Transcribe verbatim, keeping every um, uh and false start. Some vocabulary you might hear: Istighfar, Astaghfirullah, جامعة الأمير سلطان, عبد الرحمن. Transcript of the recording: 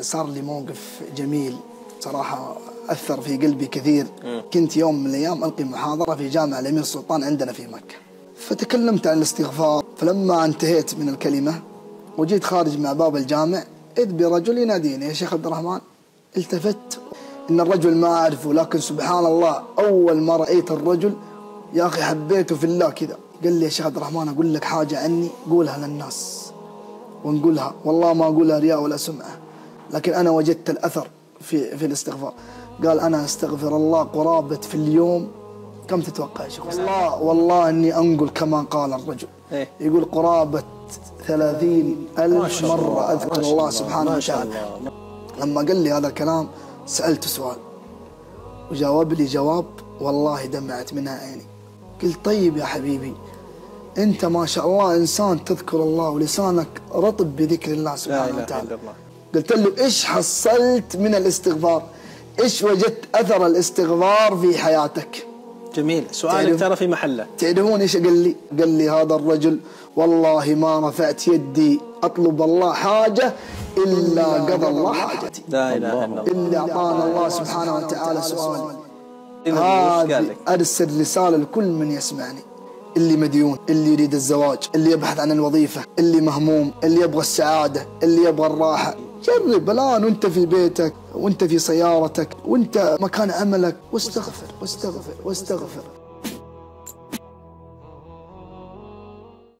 صار لي موقف جميل صراحة أثر في قلبي كثير. كنت يوم من الأيام ألقي محاضرة في جامعة الأمير سلطان عندنا في مكة، فتكلمت عن الاستغفار. فلما انتهيت من الكلمة وجيت خارج مع باب الجامع إذ برجل يناديني: يا شيخ عبد الرحمن. التفت، إن الرجل ما أعرفه، لكن سبحان الله أول ما رأيت الرجل يا أخي حبيته في الله كذا. قال لي: يا شيخ عبد الرحمن أقول لك حاجة عني، قولها للناس ونقولها، والله ما أقولها رياء ولا سمعة، لكن أنا وجدت الأثر في في الاستغفار. قال: أنا أستغفر الله قرابة في اليوم، كم تتوقع يا شيخ؟ والله والله إني أنقل كما قال الرجل، يقول قرابة ثلاثين ألف مرة أذكر الله سبحانه وتعالى. لما قال لي هذا الكلام سألته سؤال وجاوب لي جواب والله دمعت منها عيني. قلت: طيب يا حبيبي، أنت ما شاء الله إنسان تذكر الله ولسانك رطب بذكر الله سبحانه وتعالى. قلت له: إيش حصلت من الاستغفار؟ إيش وجدت أثر الاستغفار في حياتك؟ جميل، سؤالك ترى في محله. تعرفون إيش قال لي؟ قال لي: هذا الرجل والله ما رفعت يدي أطلب الله حاجة إلا قضى الله حاجتي. لا إله إلا الله. إلا أعطانا الله سبحانه وتعالى سؤالي. هذه أرسل رسالة لكل من يسمعني، اللي مديون، اللي يريد الزواج، اللي يبحث عن الوظيفة، اللي مهموم، اللي يبغى السعادة، اللي يبغى الراحة. جرب الآن وأنت في بيتك وأنت في سيارتك وأنت مكان عملك، واستغفر واستغفر واستغفر.